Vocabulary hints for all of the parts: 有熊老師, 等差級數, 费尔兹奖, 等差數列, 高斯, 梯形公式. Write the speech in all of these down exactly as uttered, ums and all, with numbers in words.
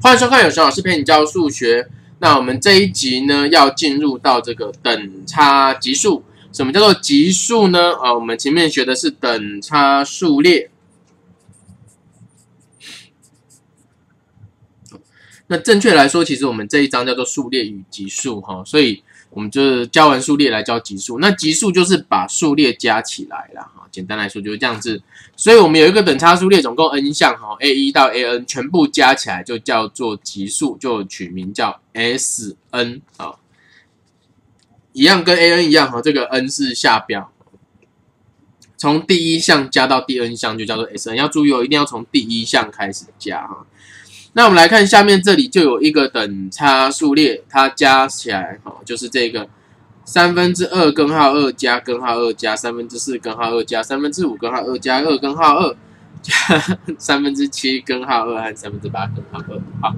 欢迎收看有熊老师陪你教数学。那我们这一集呢，要进入到这个等差级数。什么叫做级数呢？啊，我们前面学的是等差数列。那正确来说，其实我们这一章叫做数列与级数哈，所以我们就是教完数列来教级数。那级数就是把数列加起来啦哈，简单来说就是这样子。所以我们有一个等差数列，总共 n 项哈 ，a 一 到 a n 全部加起来就叫做级数，就取名叫 S n 啊。一样跟 a n 一样哈，这个 n 是下标，从第一项加到第 n 项就叫做 S n。要注意哦，一定要从第一项开始加哈。那我们来看下面这里就有一个等差数列，它加起来哈就是这个。 三分之二根号二加根号二加三分之四根号二加三分之五根号二加二根号二加三分之七根号二和三分之八根号二，好，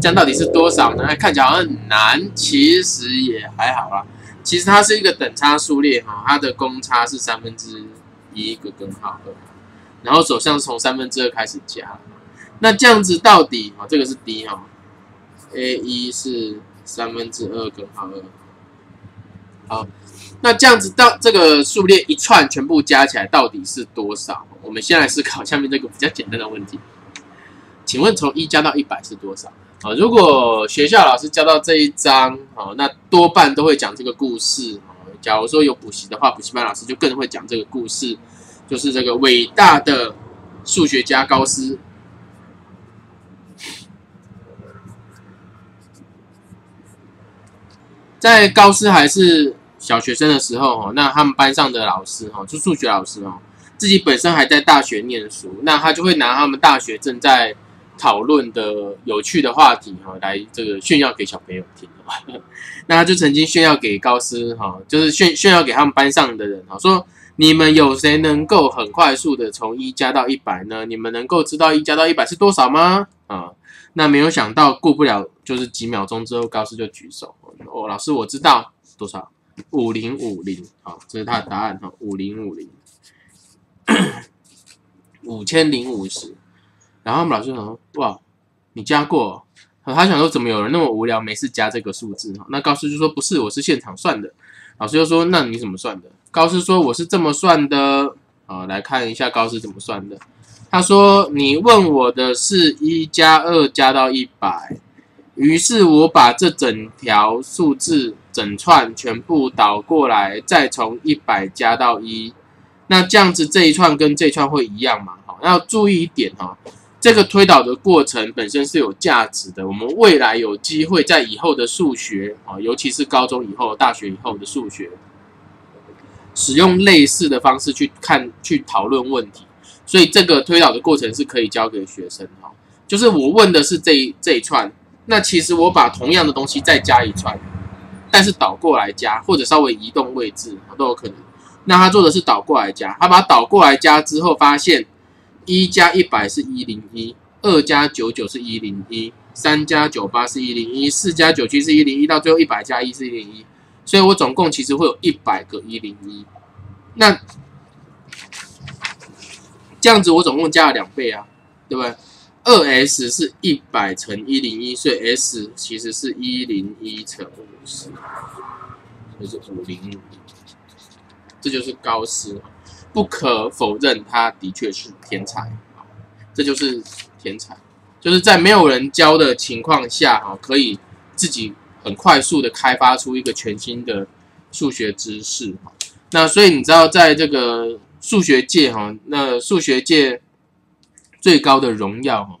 这样到底是多少呢？看起来好像很难，其实也还好啦。其实它是一个等差数列哈，它的公差是三分之一个根号二，然后走向从三分之二开始加。那这样子到底啊，这个是 D 哈 ，A 一是三分之二根号二。 好，那这样子到这个数列一串全部加起来到底是多少？我们先来思考下面这个比较简单的问题，请问从一加到一百是多少？啊，如果学校老师教到这一章，哦，那多半都会讲这个故事。哦，假如说有补习的话，补习班老师就更会讲这个故事，就是这个伟大的数学家高斯。 在高斯还是小学生的时候，那他们班上的老师，就数学老师哦，自己本身还在大学念书，那他就会拿他们大学正在讨论的有趣的话题，来这个炫耀给小朋友听。那他就曾经炫耀给高斯，就是炫炫耀给他们班上的人，说你们有谁能够很快速的从一加到一百呢？你们能够知道一加到一百是多少吗？啊，那没有想到过不了就是几秒钟之后，高斯就举手。 哦，老师，我知道多少？五零五零，好，这是他的答案哈，五零五零，五千零五十。然后我们老师说，哇，你加过？他想说，怎么有人那么无聊，没事加这个数字？那高斯就说，不是，我是现场算的。老师就说，那你怎么算的？高斯说，我是这么算的。啊，来看一下高斯怎么算的。他说，你问我的是一加二加到一百。 于是我把这整条数字整串全部倒过来，再从一百加到一，那这样子这一串跟这一串会一样嘛？好，要注意一点哦，这个推导的过程本身是有价值的。我们未来有机会在以后的数学啊，尤其是高中以后、大学以后的数学，使用类似的方式去看、去讨论问题，所以这个推导的过程是可以教给学生哈。就是我问的是这一这一串。 那其实我把同样的东西再加一串，但是倒过来加，或者稍微移动位置都有可能。那他做的是倒过来加，他把它倒过来加之后，发现一加一百是一百零一，二加九十九是一百零一，三加九十八是一百零一，四加九十七是一百零一，到最后一百加一是一百零一。所以我总共其实会有一百个一百零一。那这样子我总共加了两倍啊，对不对？ 二 S 是一百乘一百零一，所以 S 其实是一百零一乘五十，就是五零五零。这就是高斯，不可否认，他的确是天才。这就是天才，就是在没有人教的情况下，哈，可以自己很快速的开发出一个全新的数学知识。那所以你知道，在这个数学界，哈，那数学界。 最高的荣耀哈，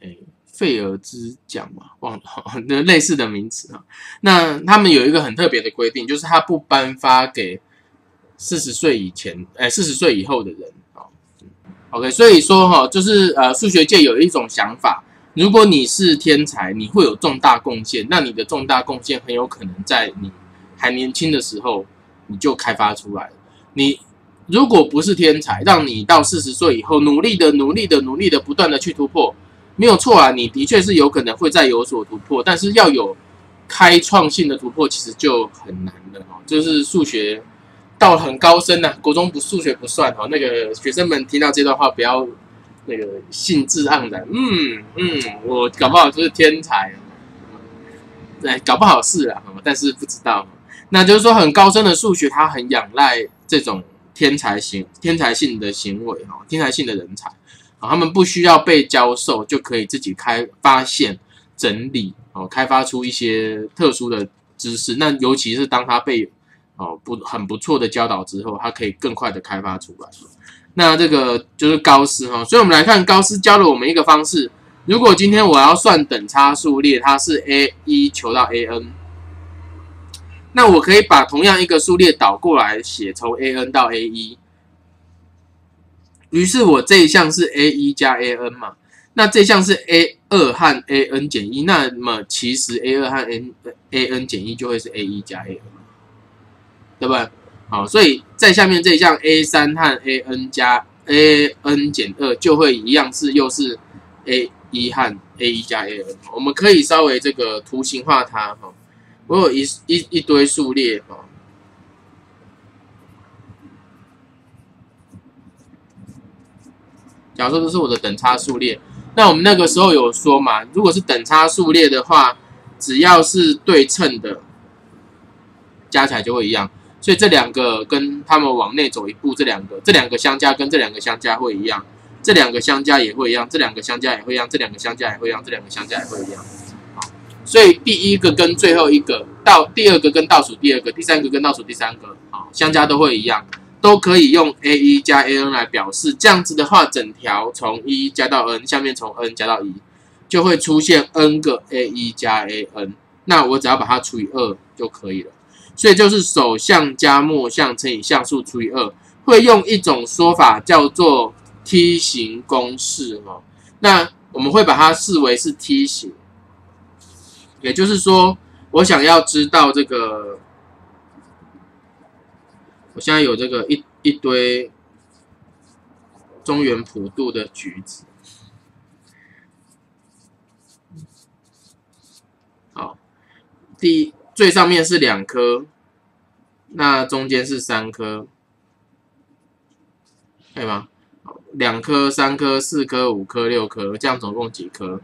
哎，费尔兹奖嘛，忘了，那类似的名词啊。那他们有一个很特别的规定，就是他不颁发给四十岁以前，哎，四十岁以后的人啊。OK， 所以说哈，就是呃，数学界有一种想法，如果你是天才，你会有重大贡献，那你的重大贡献很有可能在你还年轻的时候你就开发出来了，你。 如果不是天才，让你到四十岁以后努力的、努力的、努力的，不断的去突破，没有错啊，你的确是有可能会再有所突破，但是要有开创性的突破，其实就很难了哦。就是数学到很高深啊，国中不数学不算哦。那个学生们听到这段话，不要那个兴致盎然，嗯嗯，我搞不好就是天才，哎，搞不好是啦，但是不知道。那就是说，很高深的数学，它很仰赖这种天才型、天才性的行为哈，天才性的人才啊，他们不需要被教授就可以自己开发现、整理哦，开发出一些特殊的知识。那尤其是当他被哦不很不错的教导之后，他可以更快的开发出来。 那这个就是高斯哈，所以我们来看高斯教了我们一个方式。如果今天我要算等差数列，它是 a 一 求到 a n， 那我可以把同样一个数列倒过来写，从 a n 到 a 一。于是我这一项是 a 一 加 a n 嘛，那这项是 a 二 和 a n 减 一， 那么其实 a 二 和 a n 减 一就会是 a 一 加 a n， 对吧？ 好，所以在下面这一项 a 三 和 a n 加 a n 减 二就会一样是又是 a 一 和 a 一 加 a n。我们可以稍微这个图形化它哈。我有一一一堆数列哈，假如说这是我的等差数列，那我们那个时候有说嘛，如果是等差数列的话，只要是对称的，加起来就会一样。 所以这两个跟他们往内走一步，这两个这两个相加跟这两个相加会一样，这两个相加也会一样，这两个相加也会一样，这两个相加也会一样，这两个相加也会一样。所以第一个跟最后一个，到第二个跟倒数第二个，第三个跟倒数第三个，好，相加都会一样，都可以用 a 一 加 a n 来表示。这样子的话，整条从一加到 n， 下面从 n 加到一，就会出现 n 个 a 一 加 a n。那我只要把它除以二就可以了。 所以就是首项加末项乘以项数除以二，会用一种说法叫做梯形公式哦。那我们会把它视为是梯形，也就是说，我想要知道这个，我现在有这个一一堆中原普渡的橘子，好，第一。 最上面是两颗，那中间是三颗，可以吗？两颗、三颗、四颗、五颗、六颗，这样总共几颗？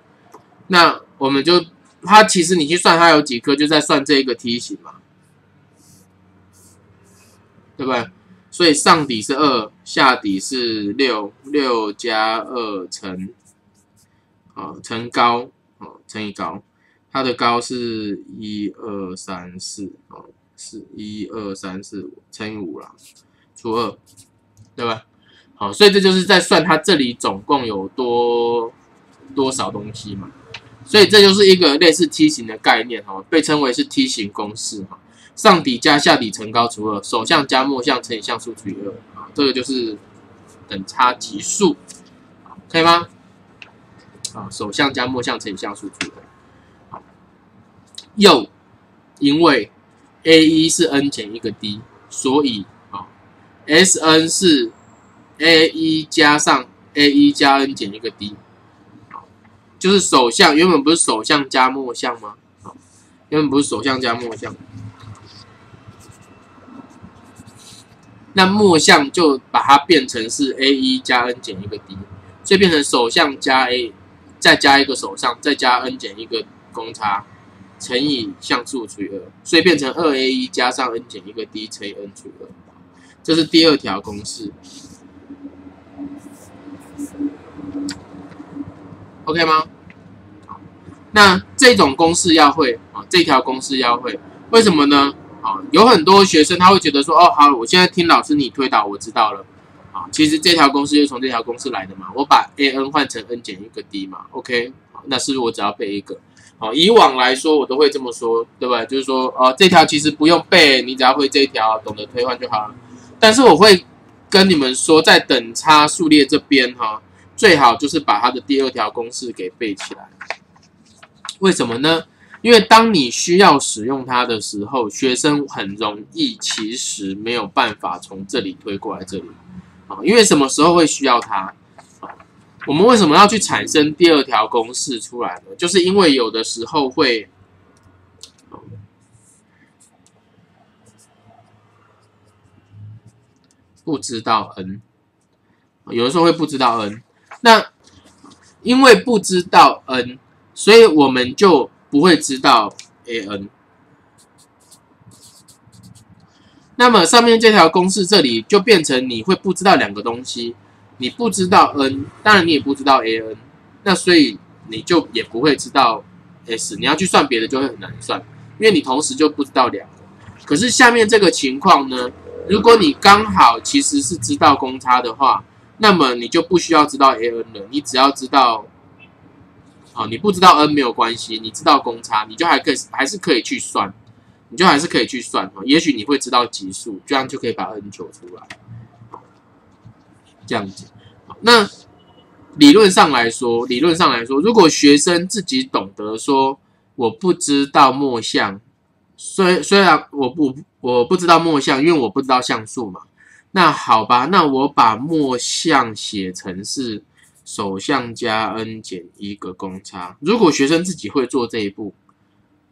那我们就它其实你去算它有几颗，就在算这个梯形嘛，对不对？所以上底是 二， 下底是 六， 六加二乘，啊、呃、乘高，啊、呃、乘以高。 它的高是一 二 三 四哦，是一 二 三 四乘以五啦，除二，对吧？好，所以这就是在算它这里总共有多多少东西嘛。所以这就是一个类似梯形的概念哦，被称为是梯形公式哈。上底加下底乘高除二，首项加末项乘以项数除以二啊，这个就是等差级数，可以吗？啊，首项加末项乘以项数除以二。 又因为 a 一 是 n 减一个 d， 所以啊 ，S n 是 a 一 加上 a 一 加 n 减一个 d， 就是首项原本不是首项加末项吗？原本不是首项加末项，那末项就把它变成是 a 一 加 n 减一个 d， 所以变成首项加 a， 再加一个首项，再加 n 减一个公差。 乘以项数除以二，所以变成二 a 一 加上 n 减一个 d 乘以 n 除以二，这是第二条公式 ，OK 吗？那这种公式要会啊，这条公式要会，为什么呢？啊，有很多学生他会觉得说，哦，好，我现在听老师你推导，我知道了，啊，其实这条公式就从这条公式来的嘛，我把 a n 换成 n 减一个 d 嘛 ，OK， 那是不是我只要背一个？ 哦，以往来说，我都会这么说，对不对？就是说，哦，这条其实不用背，你只要会这一条，懂得推换就好了。但是我会跟你们说，在等差数列这边，哈，最好就是把它的第二条公式给背起来。为什么呢？因为当你需要使用它的时候，学生很容易其实没有办法从这里推过来这里。啊，因为什么时候会需要它？ 我们为什么要去产生第二条公式出来呢？就是因为有的时候会，不知道 n， 有的时候会不知道 n，那因为不知道 n， 所以我们就不会知道 an。那么上面这条公式这里就变成你会不知道两个东西，你不知道 n， 当然你也不知道 an， 那所以你就也不会知道 s， 你要去算别的就会很难算，因为你同时就不知道两个。可是下面这个情况呢，如果你刚好其实是知道公差的话，那么你就不需要知道 an 了，你只要知道，哦，你不知道 n 没有关系，你知道公差，你就还可以还是可以去算。 你就还是可以去算哈，也许你会知道级数，这样就可以把 n 求出来。这样子，那理论上来说，理论上来说，如果学生自己懂得说我不知道末项，虽虽然我不我不知道末项，因为我不知道项数嘛，那好吧，那我把末项写成是首项加 n 减一个公差。如果学生自己会做这一步，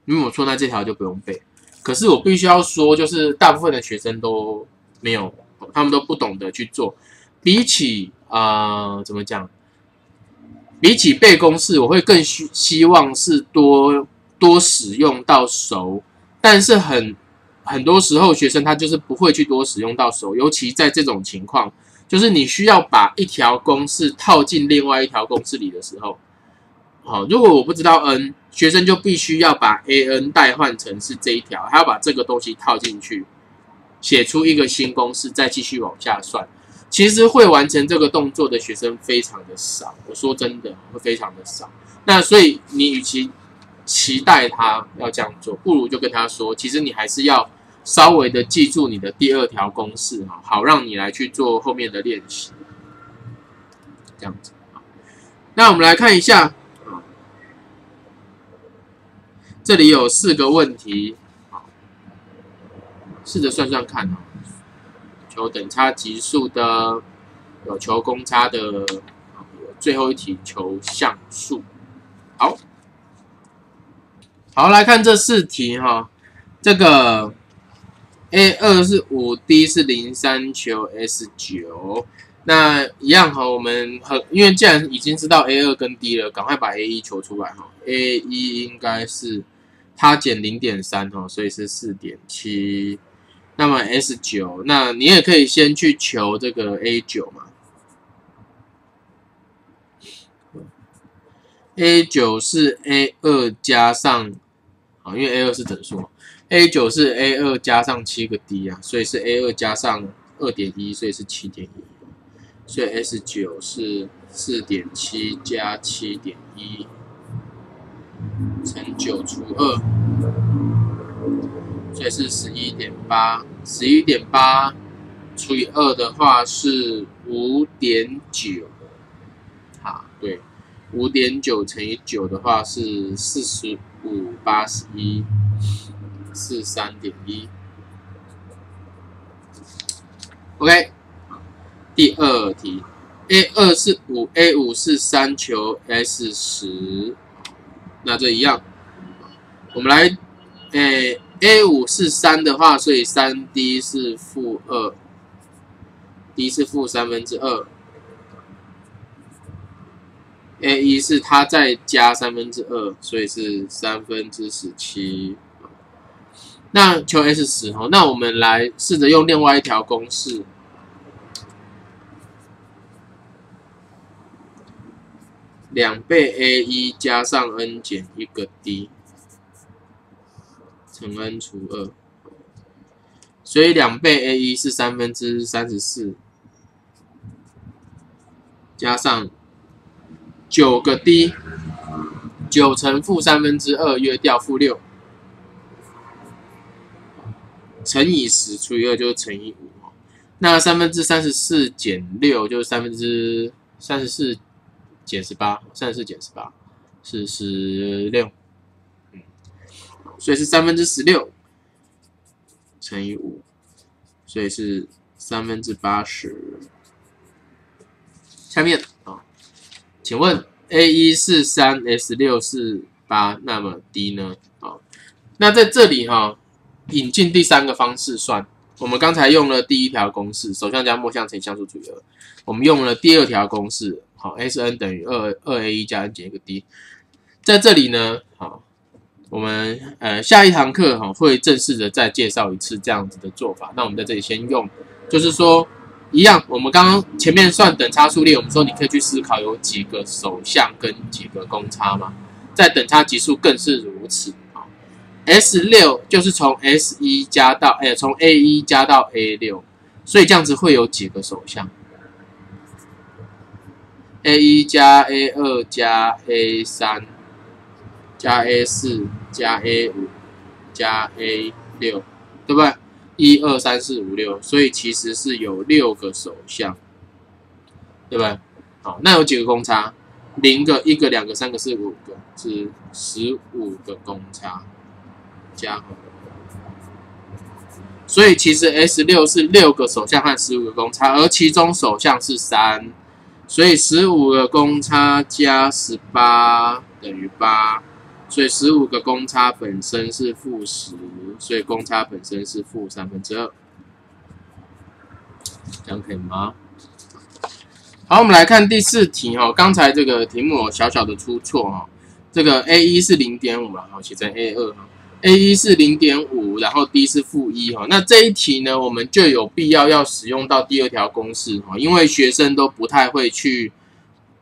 你没有错，那这条就不用背。 可是我必须要说，就是大部分的学生都没有，他们都不懂得去做。比起呃，怎么讲？比起背公式，我会更希希望是多多使用到熟。但是很很多时候，学生他就是不会去多使用到熟，尤其在这种情况，就是你需要把一条公式套进另外一条公式里的时候。 好，如果我不知道 n， 学生就必须要把 an 代换成是这一条，还要把这个东西套进去，写出一个新公式，再继续往下算。其实会完成这个动作的学生非常的少，我说真的会非常的少。那所以你与其期待他要这样做，不如就跟他说，其实你还是要稍微的记住你的第二条公式哈，好让你来去做后面的练习。这样子，那我们来看一下。 这里有四个问题，试着算算看哦。求等差级数的，有求公差的，最后一题求项数。好，好来看这四题哈。这个 A 二 是 五 D 是零三求 S 九， 那一样哈，我们很因为既然已经知道 A 二 跟 D 了，赶快把 A 一 求出来哈。A 一 应该是。 它减 零点三 哦，所以是 四点七。那么 S 九， 那你也可以先去求这个 A 九 嘛。A 九 是 A 二 加上，啊，因为 A 二 是整数 ，A 九 是 A 二 加上七个 D 啊，所以是 A 二 加上 二点一， 所以是 七点一。所以 S 九 是 四点七 加 七点一。 乘九除二，所以是 十一点八。十一点八 除以二的话是 五点九。好，对， 五点九 乘以九的话是 四十五，八十一， 四十三点一。OK， 第二题 ，A 二 是 五 ，A 五 是三求 S 十。 那这一样，我们来，诶 ，A 五 是三的话，所以 三 D 是负 二，D 是负三分之二 ，A 一 是它再加三分之二，所以是三分之十七。那求 S 十 哦，那我们来试着用另外一条公式。 两倍 A 一 加上 n 减一个 d 乘 n 除二，所以两倍 A 一 是三分之三十四，加上九个 d， 九乘负三分之二约掉负六，乘以十除以二就是乘以五，那三分之三十四减六就是三分之三十四。 减十八，三十四减十八是十六，嗯，所以是三分之十六乘以五，所以是三分之八十。下面啊、哦，请问 A 一是三 ，S 六是八，那么 D 呢？哦，那在这里哈、哦，引进第三个方式算。我们刚才用了第一条公式，首项加末项乘以项数除以二，我们用了第二条公式。好 ，S n 等于二 二 a 一加 n 减一个 d。在这里呢，好，我们呃下一堂课哈会正式的再介绍一次这样子的做法。那我们在这里先用，就是说一样，我们刚刚前面算等差数列，我们说你可以去思考有几个首项跟几个公差嘛，在等差级数更是如此。 S 六 就是从 S 一 加到，哎、欸，从 A 一 加到 A 六， 所以这样子会有几个首项 ？A 一 加 A 二 加 A 三 加 A 四 加 A 五 加 A 六， 对不对？ 一 二 三 四 五 六， 所以其实是有六个首项，对不对？好，那有几个公差？ 零个、一个、两个、三个、四个、五个，是十五个公差。 加，所以其实 S 六是六个首项和十五个公差，而其中首项是三，所以十五个公差加十八等于八，所以十五个公差本身是负十，所以公差本身是负三分之二，这样可以吗？好，我们来看第四题哦，刚才这个题目我小小的出错哦，这个 A 一 是 零点五 嘛，好，写成 A 二 哈。 A 一 是 零点五， 然后 D 是负一哈。那这一题呢，我们就有必要要使用到第二条公式哈，因为学生都不太会去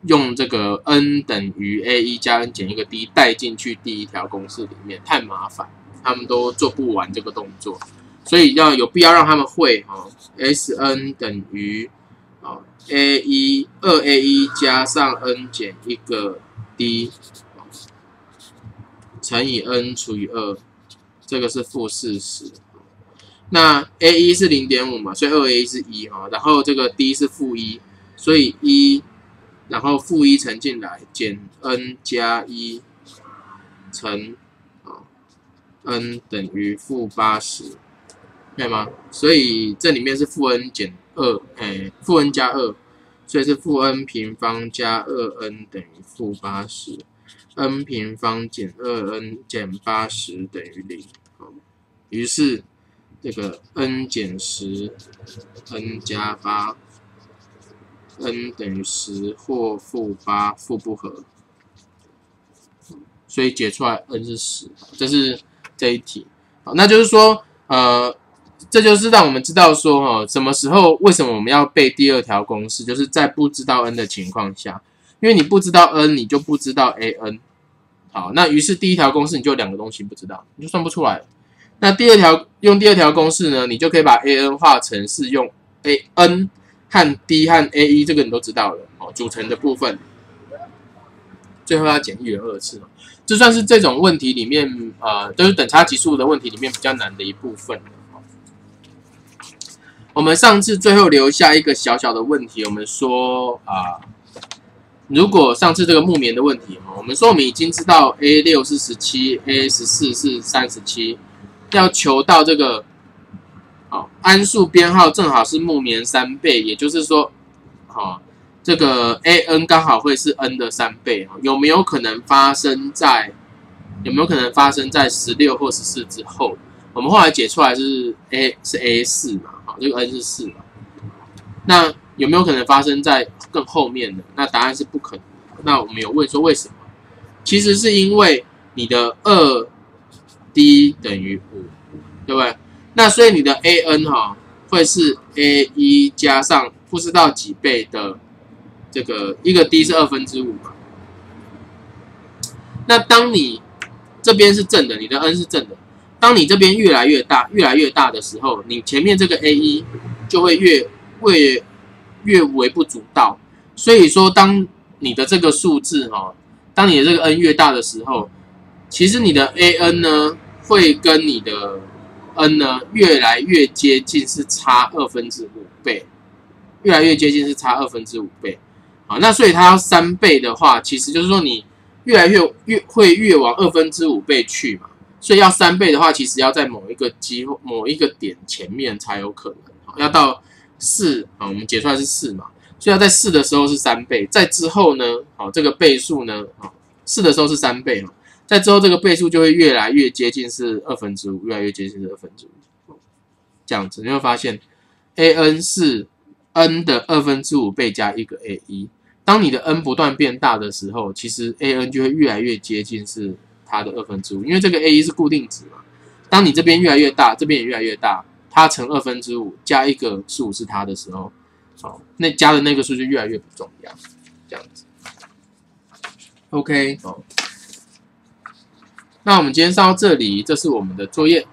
用这个 n 等于 A 一 加 n 减一个 d 带进去第一条公式里面，太麻烦，他们都做不完这个动作，所以要有必要让他们会哈。S n 等于啊 A 一 二 A 一 加上 n 减一个 d 乘以 n 除以二。 这个是负四十，那 A 一 是 零点五 嘛，所以 二 A 一 是一哈，然后这个 D 是负一，所以一，然后负一乘进来减 n 加一乘啊 n 等于负 八十， 可以吗？所以这里面是负 n 减二，哎，负 n 加二，所以是负 n 平方加 二 n 等于负 八十。 n 平方减 二 n 减 八十 等于 零， 于是这个 n 减 十 n 加 八 n 等于十或负 八， 负不合，所以解出来 n 是十，这是这一题。好，那就是说，呃，这就是让我们知道说，哈，什么时候为什么我们要背第二条公式，就是在不知道 n 的情况下。 因为你不知道 n， 你就不知道 a n。好，那于是第一条公式你就两个东西不知道，你就算不出来。那第二条用第二条公式呢，你就可以把 a n 化成是用 a n 和 d 和 a 一这个你都知道了哦，组成的部分。最后要减一元二次，这算是这种问题里面呃，就是等差级数的问题里面比较难的一部分。 我们上次最后留下一个小小的问题，我们说啊。呃 如果上次这个木棉的问题我们说我们已经知道 A 六 是 十七，A 十四 是 三十七， 要求到这个好安数编号正好是木棉三倍，也就是说，好这个 A n 刚好会是 n 的三倍，有没有可能发生在有没有可能发生在十六或十四之后？我们后来解出来是 A 是 A 四 嘛，好这个 n 是四嘛，那。 有没有可能发生在更后面的？那答案是不可能的。那我们有问说为什么？其实是因为你的 二 D 等于 五， 对不对？那所以你的 A n 哈会是 A 一 加上不知道几倍的这个一个 D 是二分之五嘛。那当你这边是正的，你的 n 是正的，当你这边越来越大、越来越大的时候，你前面这个 A 一 就会越越 越微不足道，所以说，当你的这个数字哈、哦，当你的这个 n 越大的时候，其实你的 a n 呢会跟你的 n 呢越来越接近，是差二分之五倍，越来越接近是差二分之五倍。好，那所以它要三倍的话，其实就是说你越来越越会越往二分之五倍去嘛。所以要三倍的话，其实要在某一个机某一个点前面才有可能，要到。 四啊，我们解出来是四嘛，所以要在四的时候是三倍，在之后呢，好这个倍数呢，啊四的时候是三倍嘛，在之后这个倍数就会越来越接近是二分之五，越来越接近是二分之五，这样子你会发现 ，a n 是 n 的二分之五倍加一个 a 一，当你的 n 不断变大的时候，其实 a n 就会越来越接近是它的二分之五，因为这个 a 一是固定值嘛。当你这边越来越大，这边也越来越大，它乘二分之五加一个数是它的时候，好，那加的那个数就越来越不重要，这样子。OK， 好，那我们今天上到这里，这是我们的作业。